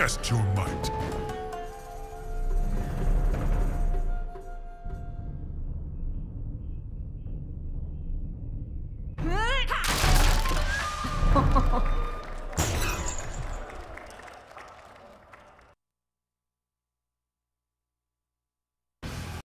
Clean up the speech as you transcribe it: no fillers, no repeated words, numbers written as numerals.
Test your might.